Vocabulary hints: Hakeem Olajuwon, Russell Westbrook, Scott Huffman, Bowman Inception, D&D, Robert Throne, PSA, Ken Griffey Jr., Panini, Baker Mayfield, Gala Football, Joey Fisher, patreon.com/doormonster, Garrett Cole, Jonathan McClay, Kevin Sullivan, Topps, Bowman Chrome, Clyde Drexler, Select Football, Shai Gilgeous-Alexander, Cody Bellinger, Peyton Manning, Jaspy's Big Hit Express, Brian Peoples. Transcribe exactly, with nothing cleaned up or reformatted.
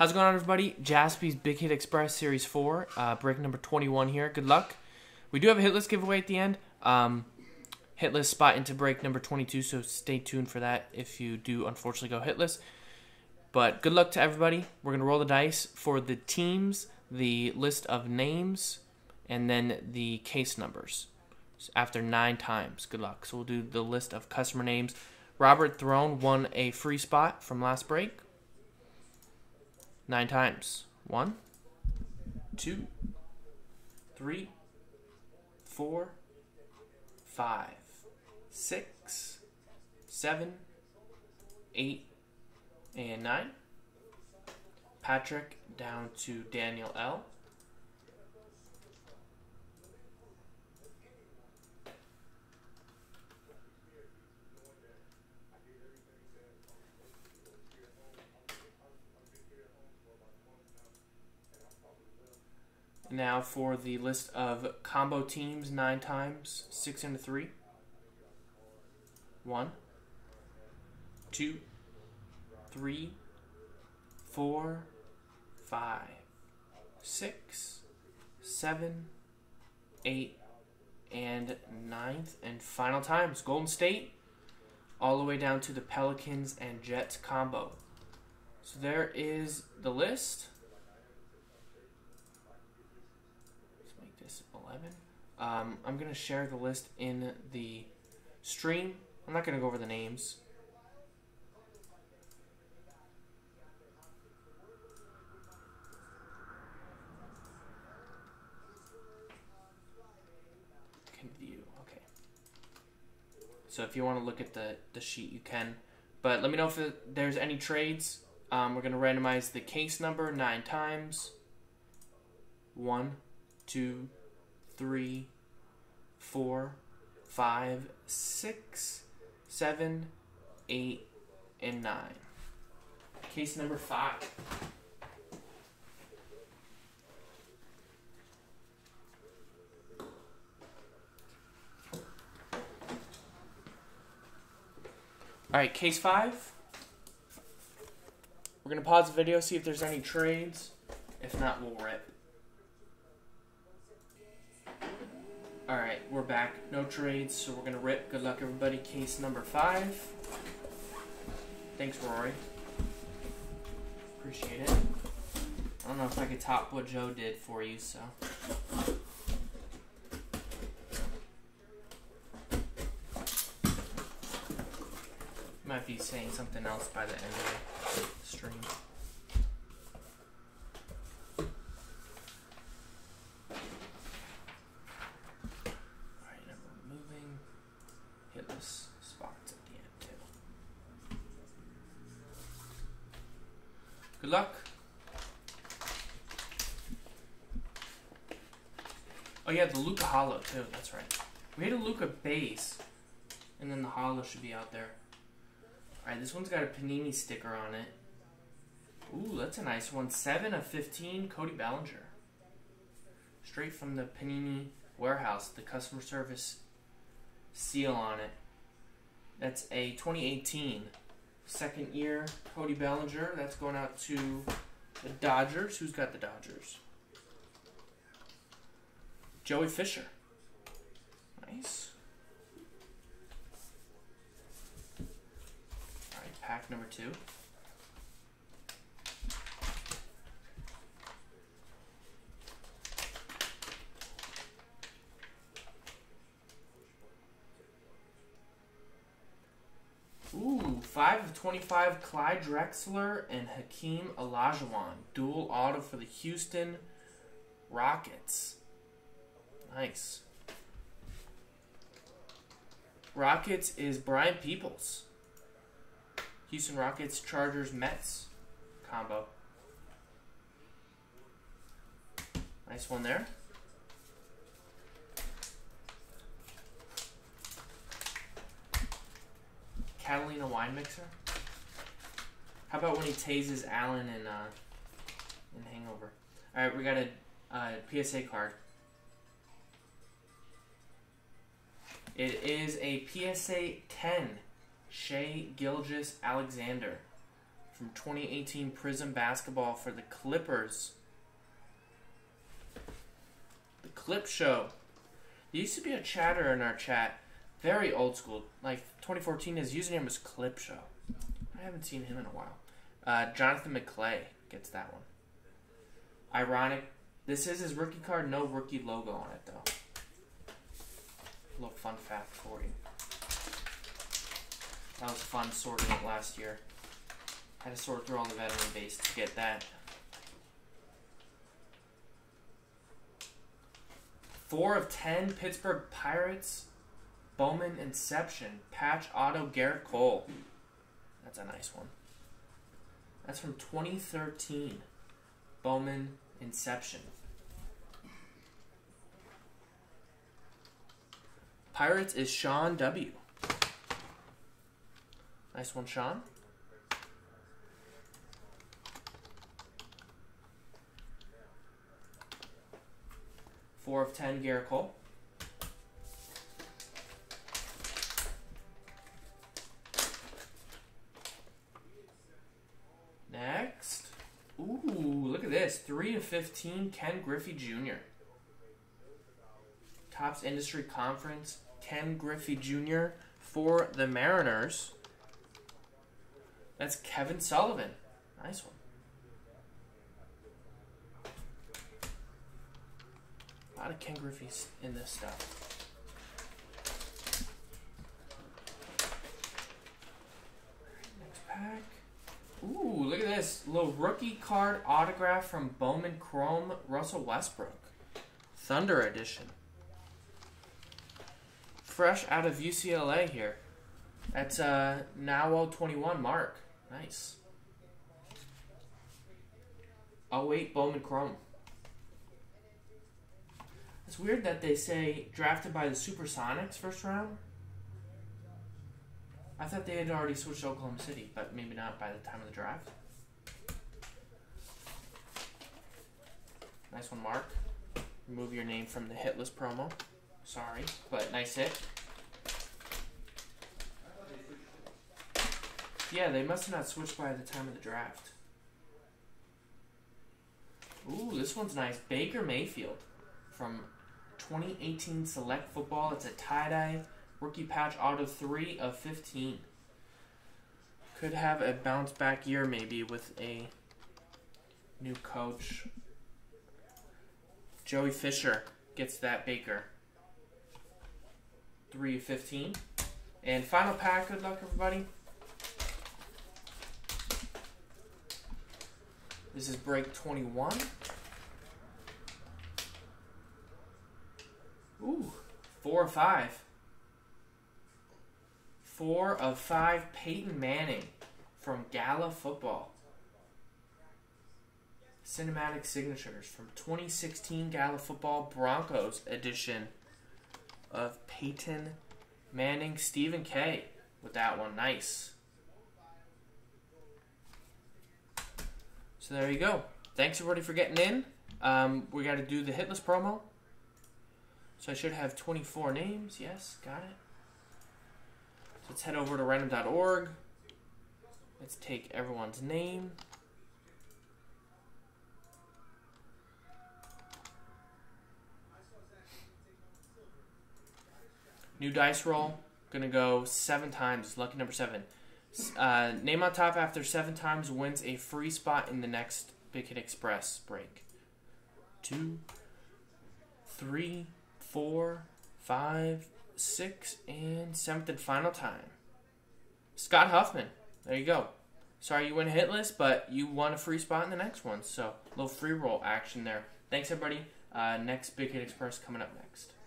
How's it going on, everybody? Jaspy's Big Hit Express Series four, uh, break number twenty-one here. Good luck. We do have a hit list giveaway at the end. Um, hit list spot into break number twenty-two, so stay tuned for that if you do unfortunately go hit list. But good luck to everybody. We're going to roll the dice for the teams, the list of names, and then the case numbers after nine times. Good luck. So we'll do the list of customer names. Robert Throne won a free spot from last break. Nine times. One, two, three, four, five, six, seven, eight, and nine. Patrick down to Daniel L. Now for the list of combo teams, nine times, six into three. One, two, three, four, five, six, seven, eight, and ninth and final times. Golden State, all the way down to the Pelicans and Jets combo. So there is the list. eleven. Um, I'm going to share the list in the stream. I'm not going to go over the names. Can view. Okay. So if you want to look at the, the sheet, you can. But let me know if there's any trades. Um, we're going to randomize the case number nine times. One, two, three, four, five, six, seven, eight, and nine. Case number five. Alright, case five. We're going to pause the video, see if there's any trades. If not, we'll rip. Alright, we're back. No trades, so we're going to rip. Good luck, everybody. Case number five. Thanks, Rory. Appreciate it. I don't know if I could top what Joe did for you, so... might be saying something else by the end of the stream. Good luck. Oh yeah, the Luka Hollow too, that's right. We had a Luka base, and then the Hollow should be out there. Alright, this one's got a Panini sticker on it. Ooh, that's a nice one. seven of fifteen, Cody Bellinger. Straight from the Panini warehouse, the customer service seal on it. That's a twenty eighteen. Second year, Cody Bellinger. That's going out to the Dodgers. Who's got the Dodgers? Joey Fisher. Nice. All right, pack number two. Ooh, five of twenty-five, Clyde Drexler and Hakeem Olajuwon. Dual auto for the Houston Rockets. Nice. Rockets is Brian Peoples. Houston Rockets, Chargers, Mets combo. Nice one there. Catalina wine mixer. How about when he tases Allen in uh, in Hangover? All right, we got a uh, P S A card. It is a P S A ten, Shai Gilgeous-Alexander from twenty eighteen Prism Basketball for the Clippers. The Clip Show. There used to be a chatter in our chat, very old school, like twenty fourteen. His username was Clip Show. I haven't seen him in a while. Uh, Jonathan McClay gets that one. Ironic. This is his rookie card, no rookie logo on it, though. A little fun fact for you. That was fun sorting it last year. I had to sort through all the veteran base to get that. four of ten, Pittsburgh Pirates, Bowman Inception, patch auto Garrett Cole. That's a nice one. That's from twenty thirteen, Bowman Inception. Pirates is Sean W. Nice one, Sean. four of ten, Garrett Cole. Next. Ooh, look at this. three of fifteen, Ken Griffey Junior Topps Industry Conference, Ken Griffey Junior for the Mariners. That's Kevin Sullivan. Nice one. A lot of Ken Griffey's in this stuff. Next pack. Ooh, look at this. Little rookie card autograph from Bowman Chrome, Russell Westbrook. Thunder edition. Fresh out of U C L A here. That's uh, Nowell twenty-one Mark. Nice. oh eight Bowman Chrome. It's weird that they say drafted by the Supersonics first round. I thought they had already switched to Oklahoma City, but maybe not by the time of the draft. Nice one, Mark. Remove your name from the hit list promo. Sorry, but nice hit. Yeah, they must have not switched by the time of the draft. Ooh, this one's nice. Baker Mayfield from twenty eighteen Select Football. It's a tie-dye rookie patch auto three of fifteen. Could have a bounce-back year maybe with a new coach. Joey Fisher gets that Baker. three of fifteen. And final pack. Good luck, everybody. This is break twenty-one. Ooh, four of five. Four of five, Peyton Manning from Gala Football. Cinematic signatures from twenty sixteen Gala Football Broncos edition of Peyton Manning. Stephen K with that one. Nice. So there you go. Thanks everybody for getting in. Um, we got to do the hitless promo. So I should have twenty-four names. Yes, got it. So let's head over to random dot org. Let's take everyone's name. New dice roll. Gonna go seven times. Lucky number seven. Uh, name on top after seven times wins a free spot in the next Big Hit Express break. Two, three, four, five, six, and seventh and final time. Scott Huffman. There you go. Sorry you went hit list, but you won a free spot in the next one. So, a little free roll action there. Thanks, everybody. Uh, next Big Hit Express coming up next.